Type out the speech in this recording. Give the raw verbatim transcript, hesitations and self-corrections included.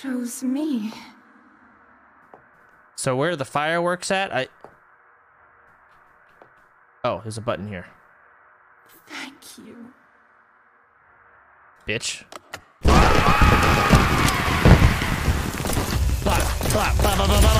chose me. So where are the fireworks at? I... Oh, there's a button here. Thank you. Bitch. Blah, blah, blah, blah, blah, blah, blah.